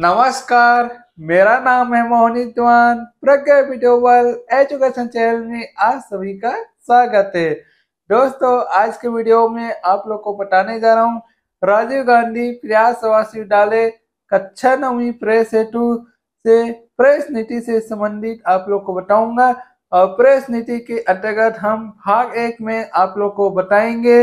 नमस्कार, मेरा नाम है Mohnish Diwan. Pragya video world education channel में आप सभी का स्वागत है। दोस्तों, आज के वीडियो में आप लोग को बताने जा रहा हूँ राजीव गांधी प्रयासवासी विद्यालय कक्षा 9वीं प्रेस हेतु से प्रेस नीति से संबंधित आप लोग को बताऊंगा और प्रेस नीति के अंतर्गत हम भाग 1 में आप लोग को बताएंगे।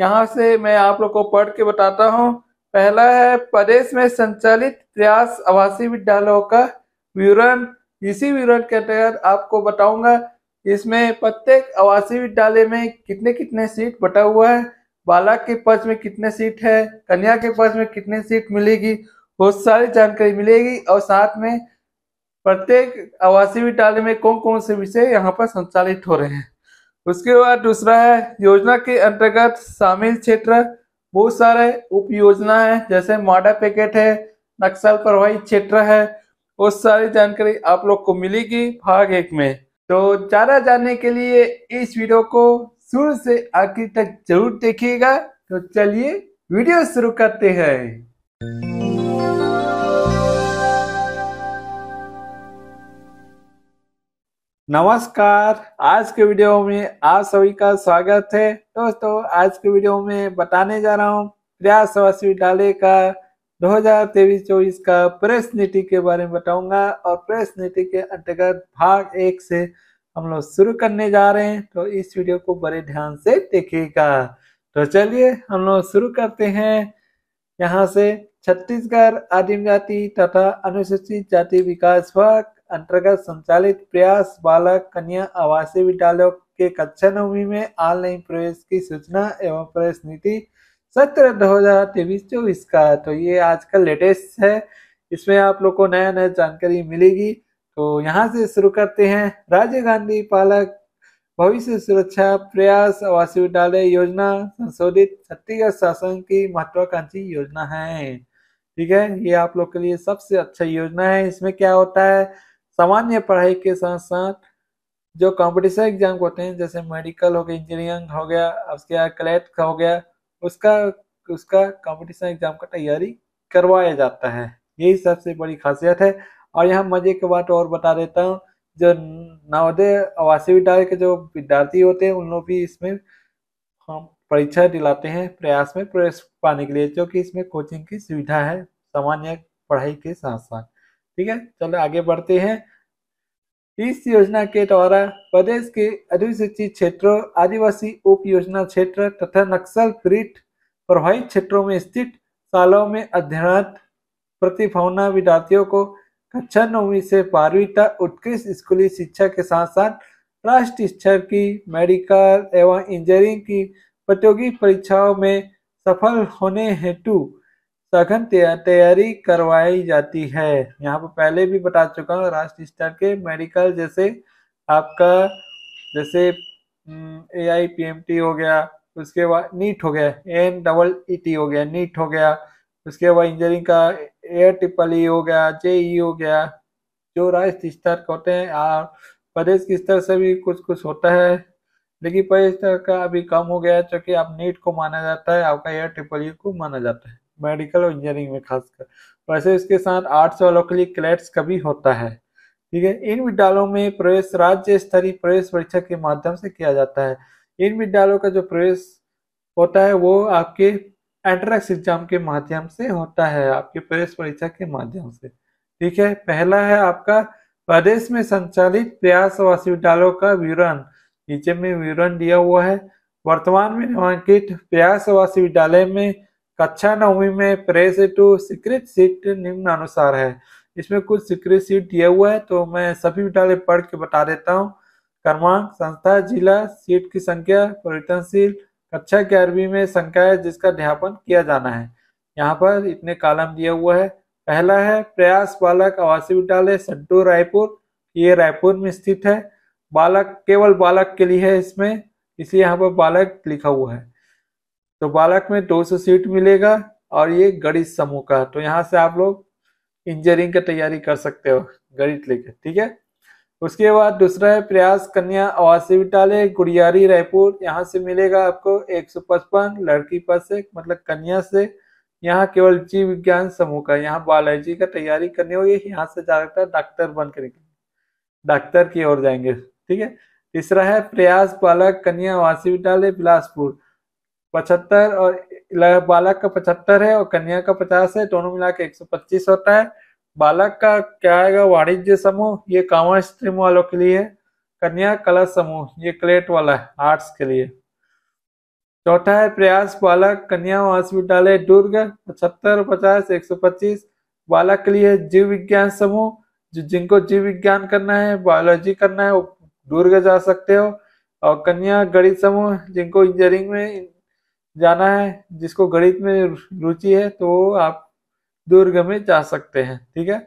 यहाँ से मैं आप लोग को पढ़ के बताता हूँ। पहला है प्रदेश में संचालित प्रयास आवासीय विद्यालयों का विवरण। इसी विवरण के अंतर्गत आपको बताऊंगा इसमें प्रत्येक आवासीय विद्यालय में कितने कितने सीट बटा हुआ है, बालक के पक्ष में कितने सीट है, कन्या के पक्ष में कितने सीट मिलेगी, वो सारी जानकारी मिलेगी। और साथ में प्रत्येक आवासीय विद्यालय में कौन कौन से विषय यहाँ पर संचालित हो रहे हैं। उसके बाद दूसरा है योजना के अंतर्गत शामिल क्षेत्र। बहुत सारे उप योजना है, जैसे माडा पैकेट है, नक्सल प्रभावित क्षेत्र है, वो सारी जानकारी आप लोग को मिलेगी भाग 1 में। तो ज्यादा जानने के लिए इस वीडियो को शुरू से आखिर तक जरूर देखिएगा। तो चलिए वीडियो शुरू करते हैं। नमस्कार, आज के वीडियो में आप सभी का स्वागत है। दोस्तों, आज के वीडियो में बताने जा रहा हूँ प्रयास आवासीय विद्यालय का 2023-24 का प्रेस नीति के बारे में बताऊंगा और प्रेस नीति के अंतर्गत भाग 1 से हम लोग शुरू करने जा रहे हैं। तो इस वीडियो को बड़े ध्यान से देखिएगा। तो चलिए हम लोग शुरू करते हैं। यहाँ से छत्तीसगढ़ आदिम जाति तथा अनुसूचित जाति विकास विभाग अंतर्गत संचालित प्रयास बालक कन्या आवासीय विद्यालयों के कक्षा 9वीं में ऑनलाइन प्रवेश की सूचना एवं प्रवेश नीति 17/2023-24 का। तो ये आज का लेटेस्ट है, इसमें आप लोग को नया नया जानकारी मिलेगी। तो यहाँ से शुरू करते हैं। राजीव गांधी बालक भविष्य सुरक्षा प्रयास आवासीय विद्यालय योजना संशोधित छत्तीसगढ़ शासन की महत्वाकांक्षी योजना है। ठीक है, ये आप लोग के लिए सबसे अच्छा योजना है। इसमें क्या होता है, सामान्य पढ़ाई के साथ साथ जो कॉम्पिटिशन एग्जाम होते हैं, जैसे मेडिकल हो गया, इंजीनियरिंग हो गया, उसके बाद क्लैट का हो गया, उसका कॉम्पिटिशन एग्जाम का तैयारी करवाया जाता है। यही सबसे बड़ी खासियत है। और यहाँ मजे की बात और बता देता हूँ, जो नवोदय आवासीय विद्यालय के जो विद्यार्थी होते हैं उन लोग भी इसमें परीक्षा दिलाते हैं प्रयास में प्रवेश पाने के लिए, क्योंकि इसमें कोचिंग की सुविधा है सामान्य पढ़ाई के साथ साथ। ठीक है, चलो आगे बढ़ते हैं। इस योजना के द्वारा प्रदेश के अधिसूचित क्षेत्रों, आदिवासी उप योजना क्षेत्र तथा नक्सल पीड़ित प्रभावित क्षेत्रों में स्थित शालाओं में अध्ययनरत प्रतिभावान विद्यार्थियों को कक्षा 9वीं से 12वीं तक उत्कृष्ट स्कूली शिक्षा के साथ साथ राष्ट्रीय स्तर की मेडिकल एवं इंजीनियरिंग की प्रतियोगी परीक्षाओं में सफल होने हेतु सघन तैयारी करवाई जाती है। यहाँ पर पहले भी बता चुका हूँ, राष्ट्रीय स्तर के मेडिकल जैसे आपका जैसे एआईपीएमटी हो गया, उसके बाद नीट हो गया, एनडबल्यूईटी हो गया, नीट हो गया, उसके बाद इंजीनियरिंग का एयर ट्रिपल ई हो गया, जेई हो गया, जो राष्ट्रीय स्तर के होते हैं। प्रदेश के स्तर से भी कुछ कुछ होता है, लेकिन प्रदेश स्तर का अभी कम हो गया है, क्योंकि आप नीट को माना जाता है, आपका एयर ट्रिपल ई को माना जाता है मेडिकल और इंजीनियरिंग में खासकर। वैसे इसके साथ आर्ट्स वालों के लिए क्लैट्स का भी होता है। ठीक है, इन विद्यालयों में प्रवेश राज्य स्तरीय प्रवेश परीक्षा के माध्यम से किया जाता है। इन विद्यालयों का जो प्रवेश होता है वो आपके एंट्रेंस एग्जाम के माध्यम से होता है, आपके प्रवेश परीक्षा के माध्यम से। ठीक है, पहला है आपका प्रदेश में संचालित प्रयास आवासीय विद्यालयों का विवरण। नीचे में विवरण दिया हुआ है। वर्तमान में नामांकित प्रयास आवासीय विद्यालय में कक्षा 9वीं में प्रेस हेतु स्वीकृत सीट निम्नानुसार है। इसमें कुछ स्वीकृत सीट दिया हुआ है, तो मैं सभी विद्यालय पढ़ के बता देता हूँ। क्रमांक, संस्था, जिला, सीट की संख्या, परिवर्तनशील। कक्षा 11वीं में संख्या है जिसका अध्यापन किया जाना है। यहाँ पर इतने कॉलम दिया हुआ है। पहला है प्रयास बालक आवासीय विद्यालय संटू रायपुर, ये रायपुर में स्थित है। बालक केवल बालक के लिए है इसमें, इसलिए यहाँ पर बालक लिखा हुआ है। तो बालक में 200 सीट मिलेगा और ये गणित समूह का। तो यहाँ से आप लोग इंजीनियरिंग की तैयारी कर सकते हो गणित लेकर। ठीक है, उसके बाद दूसरा है प्रयास कन्या आवासीय विद्यालय गुड़ियारी रायपुर। यहाँ से मिलेगा आपको 155, लड़की पर से मतलब कन्या से यहाँ केवल जीव विज्ञान समूह का, यहाँ बायोलॉजी का तैयारी करने होगी, यहाँ से जा सकता है डॉक्टर बनकर, डॉक्टर की ओर जाएंगे। ठीक है, तीसरा है प्रयास बालक कन्या आवासीय विद्यालय बिलासपुर 75 और बालक का 75 है और कन्या का 50 है, दोनों मिला के 125 होता है। बालक का क्या आएगा, वाणिज्य समूह, ये कॉमर्स स्ट्रीम वालों के लिए है। कन्या कला समूह, ये क्लेट वाला है, आर्ट्स के लिए। चौथा है प्रयास बालक कन्या विद्यालय दुर्ग 75 50 125, बालक के लिए जीव विज्ञान समूह, जिनको जीव विज्ञान करना है, बायोलॉजी करना है, वो दुर्ग जा सकते हो। और कन्या गणित समूह, जिनको इंजीनियरिंग में जाना है, जिसको गणित में रुचि है, तो आप दुर्ग में जा सकते हैं। ठीक है,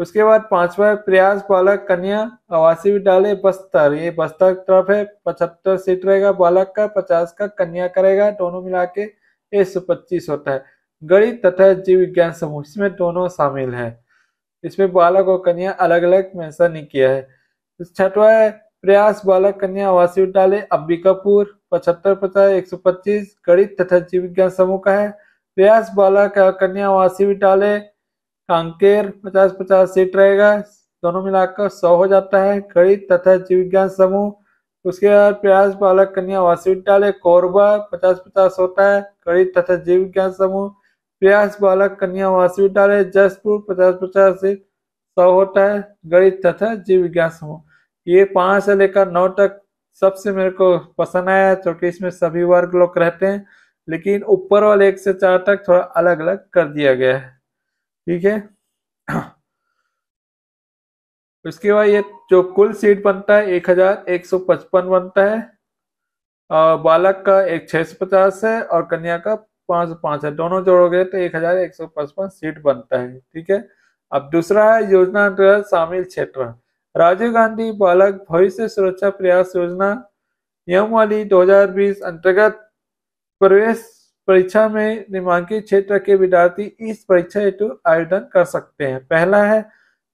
उसके बाद पांचवा प्रयास बालक कन्या आवासीय विद्यालय बस्तर, ये बस्तर की तरफ है, 75 सीट रहेगा बालक का, 50 का कन्या करेगा, दोनों मिला के 125 होता है। गणित तथा जीव विज्ञान समूह, इसमें दोनों शामिल है, इसमें बालक और कन्या अलग अलग मेंशन नहीं किया है। छठवा है प्रयास बालक कन्या आवासीय विद्यालय अंबिकापुर 75 50 125, गणित तथा जीव विज्ञान समूह का है। प्रयास बालक कन्या आवासीय विद्यालय कांकेर 50 50 सीट रहेगा, दोनों मिलाकर 100 हो जाता है, गणित तथा जीव विज्ञान समूह। उसके बाद प्रयास बालक कन्या आवासीय विद्यालय कोरबा 50 50 होता है, गणित तथा जीव विज्ञान समूह। प्रयास बालक कन्या आवासीय विद्यालय जसपुर 50 50 सीट 100 होता है, गणित तथा जीव विज्ञान समूह। ये 5 से लेकर 9 तक सबसे मेरे को पसंद आया, क्योंकि इसमें सभी वर्ग लोग रहते हैं, लेकिन ऊपर वाले 1 से 4 तक थोड़ा अलग अलग कर दिया गया है। ठीक है, उसके बाद ये जो कुल सीट बनता है 1155 बनता है, और बालक का 650 है और कन्या का 505 है, दोनों जोड़ोगे तो 1155 सीट बनता है। ठीक है, अब दूसरा है योजना अंतर्गत शामिल क्षेत्र, राजीव गांधी बालक भविष्य सुरक्षा प्रयास योजना नियमावली 2020 अंतर्गत प्रवेश परीक्षा में निम्नलिखित क्षेत्र के विद्यार्थी इस परीक्षा हेतु आवेदन कर सकते हैं। पहला है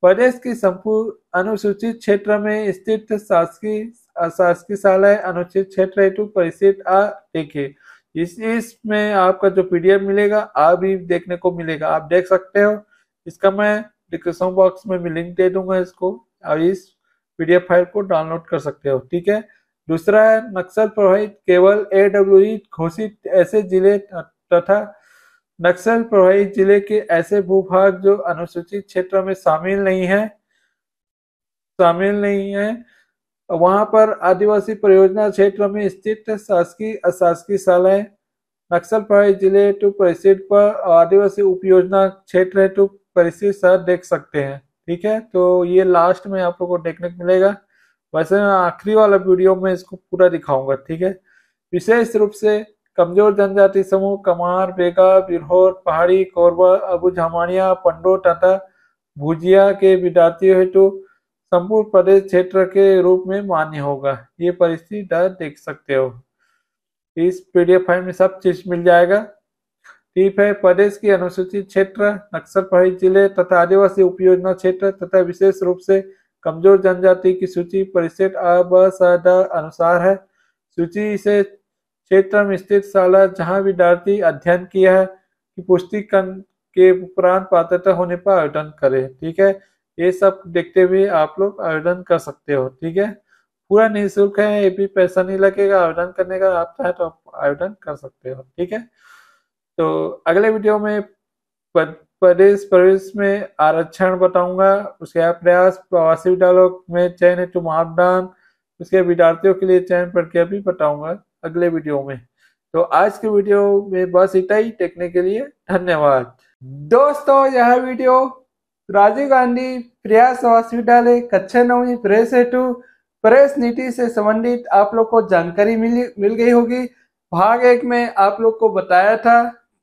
प्रदेश की संपूर्ण अनुसूचित क्षेत्र में स्थित शासकीय अशासकीय शालाएं अनुसूचित क्षेत्र हेतु परिचित आ देखिए, इसमें आपका जो पीडीएफ मिलेगा आप भी देखने को मिलेगा, आप देख सकते हो। इसका मैं डिस्क्रिप्शन बॉक्स में लिंक दे दूंगा इसको, और इस पीडीएफ फाइल को डाउनलोड कर सकते हो। ठीक है, दूसरा है नक्सल प्रभावित केवल एनडबल्यूईटी घोषित ऐसे जिले तथा नक्सल प्रभावित जिले के ऐसे भूभाग जो अनुसूचित क्षेत्र में शामिल नहीं है, वहां पर आदिवासी परियोजना क्षेत्र में स्थित शासकीय अशासकीय शालाएं नक्सल प्रभावित जिले हेतु परिषद पर आदिवासी उपयोजना क्षेत्र हेतु परिषद देख सकते हैं। ठीक है, तो ये लास्ट में आप लोगों को देखने को मिलेगा, वैसे मैं आखिरी वाला वीडियो में इसको पूरा दिखाऊंगा। ठीक है, विशेष रूप से कमजोर जनजाति समूह कमार, बेगा, बिरहोर, पहाड़ी, कोरबा, अबूझिया, पंडो, टाटा भूजिया के विद्यार्थियों हेतु संपूर्ण प्रदेश क्षेत्र के रूप में मान्य होगा, ये परिस्थिति देख सकते हो। इस पीडीएफ फाइल में सब चीज मिल जाएगा। ठीक है, प्रदेश की अनुसूचित क्षेत्र, नक्सल प्रभावित जिले तथा आदिवासी उपयोजना क्षेत्र तथा विशेष रूप से कमजोर जनजाति की सूची परिषद अनुसार है। सूची से क्षेत्र में स्थित शाला जहां विद्यार्थी अध्ययन किया है कि पुष्टि के उपरांत पात्रता होने पर आवेदन करें। ठीक है, ये सब देखते हुए आप लोग आवेदन कर सकते हो। ठीक है, पूरा निःशुल्क है, ये भी पैसा नहीं लगेगा आवेदन करने का, आप चाहे तो आप आवेदन कर सकते हो। ठीक है, तो अगले वीडियो में प्रवेश में आरक्षण बताऊंगा, उसके बाद प्रयास आवासीय विद्यालयों में चयन हेतु मापदंड, उसके विद्यार्थियों के लिए चयन प्रक्रिया भी बताऊंगा अगले वीडियो में। तो आज के वीडियो में बस इतना ही, देखने के लिए धन्यवाद। दोस्तों, यह वीडियो राजीव गांधी प्रयास आवासीय विद्यालय कक्षा 9वीं प्रवेश हेतु प्रवेश नीति से संबंधित आप लोग को जानकारी मिल गई होगी। भाग 1 में आप लोग को बताया था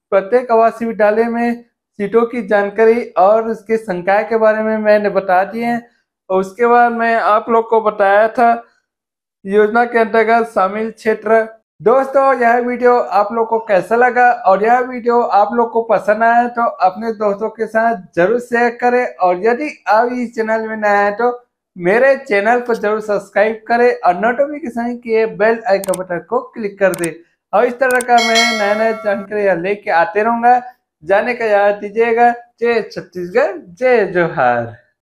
प्रत्येक आवासीय विद्यालय में सीटों की जानकारी और उसके संकाय के बारे में मैंने बता दिए हैं। उसके बाद मैं आप लोग को बताया था योजना के अंतर्गत शामिल क्षेत्र। दोस्तों, यह वीडियो आप लोग को कैसा लगा और यह वीडियो आप लोग को पसंद आया तो अपने दोस्तों के साथ जरूर शेयर करें, और यदि आप इस चैनल में नए हैं तो मेरे चैनल को जरूर सब्सक्राइब करें और नोटिफिकेशन के बेल आइकन बटन को क्लिक कर दें, और इस तरह का मैं नया जानकारी लेके आते रहूंगा। जाने का याद दीजिएगा। जय छत्तीसगढ़, जय जोहार।